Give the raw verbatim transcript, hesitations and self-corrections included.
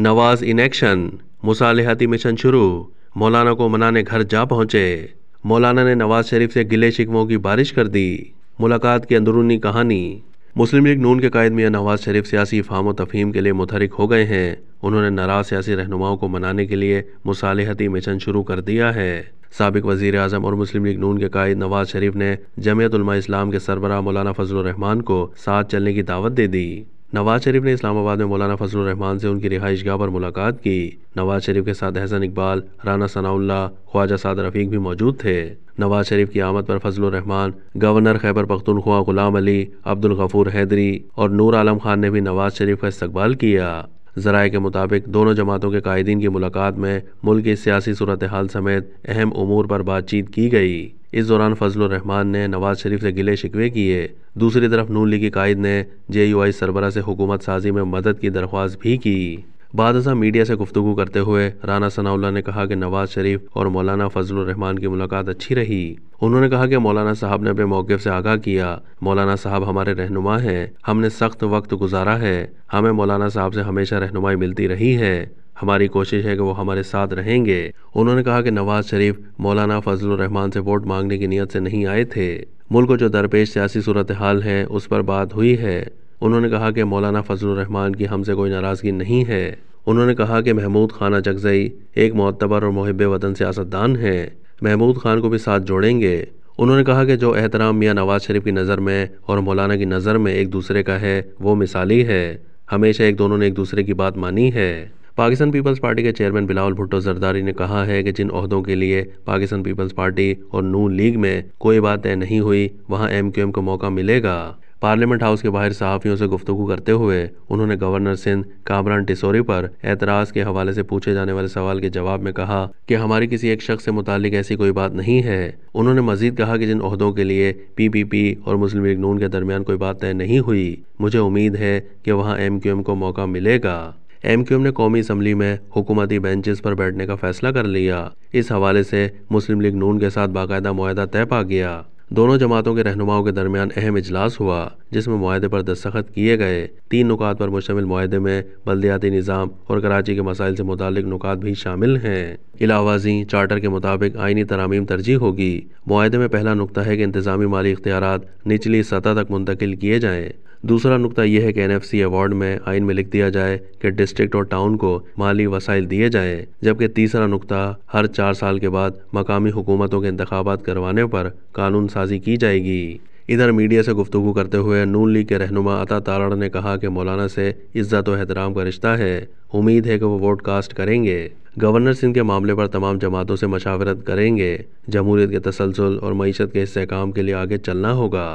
Nawaz in action, मुसालहती mission शुरू, मौलाना को मनाने घर जा पहुँचे। मौलाना ने नवाज शरीफ से गिले शिकवों की बारिश कर दी। मुलाकात की अंदरूनी कहानी। मुस्लिम लीग नून के कायद मियाँ नवाज शरीफ सियासी फ़ाम व तफहीम के लिए मुतहरिक हो गए हैं। उन्होंने नाराज़ सियासी रहनुमाओं को मनाने के लिए मुसालहती मिशन शुरू कर दिया है। साबिक़ वज़ीर आज़म और मुस्लिम लीग नून के कायद नवाज शरीफ ने जमयतुलमा इस्लाम के सरबराह मौलाना फजलुर रहमान को साथ चलने की दावत दे दी। नवाज शरीफ ने इस्लामाबाद में मौलाना फजलुर रहमान से उनकी रिहाइशगाह पर मुलाकात की। नवाज शरीफ के साथ अहसन इकबाल, राना सनाउल्ला, ख्वाजा साद रफ़ीक भी मौजूद थे। नवाज शरीफ की आमद पर फजलुर रहमान, गवर्नर खैबर पख्तूनख्वा गुलाम अली, अब्दुल गफ़ूर हैदरी और नूर आलम ख़ान ने भी नवाज शरीफ का इस्तकबाल किया। ज़राए के मुताबिक दोनों जमातों के कायदीन की मुलाकात में मुल्क की सियासी सूरत हाल समेत अहम उमूर पर बातचीत की गई। इस दौरान फजलुर रहमान ने नवाज शरीफ से गिले शिकवे किए। दूसरी तरफ नून लीग के कायद ने जे यू आई सरबरा से हुकूमत साजी में मदद की दरख्वास्त भी की। बाद अज़ां मीडिया से गुफ्तगू करते हुए राना सनाउल्ला ने कहा कि नवाज शरीफ और मौलाना फजलुर रहमान की मुलाकात अच्छी रही। उन्होंने कहा कि मौलाना साहब ने अपने मौक़िफ़ से आगाह किया। मौलाना साहब हमारे रहनुमा हैं, हमने सख्त वक्त गुजारा है, हमें मौलाना साहब से हमेशा रहनुमाई मिलती रही है, हमारी कोशिश है कि वो हमारे साथ रहेंगे। उन्होंने कहा कि नवाज शरीफ मौलाना फजलुर रहमान से वोट मांगने की नीयत से नहीं आए थे। मुल्क को जो दरपेश सियासी सूरत हाल है उस पर बात हुई है। उन्होंने कहा कि मौलाना फजलुर रहमान की हमसे कोई नाराज़गी नहीं है। उन्होंने कहा कि महमूद ख़ान जगजई एक मोतबर और मुहिब वतन सियासतदान हैं, महमूद ख़ान को भी साथ जोड़ेंगे। उन्होंने कहा कि जो एहतराम मियाँ नवाज शरीफ की नज़र में और मौलाना की नज़र में एक दूसरे का है वो मिसाली है। हमेशा एक दोनों ने एक दूसरे की बात मानी है। पाकिस्तान पीपल्स पार्टी के चेयरमैन बिलावल भुट्टो जरदारी ने कहा है कि जिन ओहदों के लिए पाकिस्तान पीपल्स पार्टी और नून लीग में कोई बात तय नहीं हुई वहाँ एमक्यूएम को मौका मिलेगा। पार्लियामेंट हाउस के बाहर सहाफ़ियों से गुफ्तगू करते हुए उन्होंने गवर्नर सिंध कामरान टिसोरी पर एतराज़ के हवाले से पूछे जाने वाले सवाल के जवाब में कहा कि हमारी किसी एक शख्स से मुतालिक ऐसी कोई बात नहीं है। उन्होंने मज़ीद कहा कि जिन ओहदों के लिए पी पी पी और मुस्लिम लीग नून के दरमियान कोई बात तय नहीं हुई, मुझे उम्मीद है कि वहाँ एम क्यू एम को मौका मिलेगा। एमक्यूएम ने कौमी असम्बली में हुकूमती बेंचेस पर बैठने का फैसला कर लिया। इस हवाले से मुस्लिम लीग नून के साथ बाकायदा मुआहदा तय पा गया। दोनों जमातों के रहनुमाओं के दरमियान अहम इजलास हुआ जिसमें मुआहदे पर दस्तखत किए गए। तीन नुकात पर मुश्तमिल मुआहदे में बल्दियाती निज़ाम और कराची के मसाइल से मुतालिक नुकात भी शामिल हैं। इलावाजी चार्टर के मुताबिक आइनी तरामीम तरजीह होगी। मुआहदे में पहला नुकता है कि इंतजामी माली इख्तियारात निचली सतह तक मुंतकिल किए जाएँ। दूसरा नुकता यह है कि एन एफ सी अवार्ड में आइन में लिख दिया जाए कि डिस्ट्रिक्ट और टाउन को माली वसाइल दिए जाएँ, जबकि तीसरा नुकता हर चार साल के बाद मकामी हुकूमतों के इंतखाबात करवाने पर कानून साजी की जाएगी। इधर मीडिया से गुफ्तगू करते हुए नून लीग के रहनुमा अता तारड़ ने कहा कि मौलाना से इज्जत और एहतराम का रिश्ता है, उम्मीद है कि वो वोट कास्ट करेंगे। गवर्नर सिंध के मामले पर तमाम जमातों से मशावरत करेंगे। जमहूरियत के तसलसल और मईशत के इस्तेहकाम के लिए आगे चलना होगा।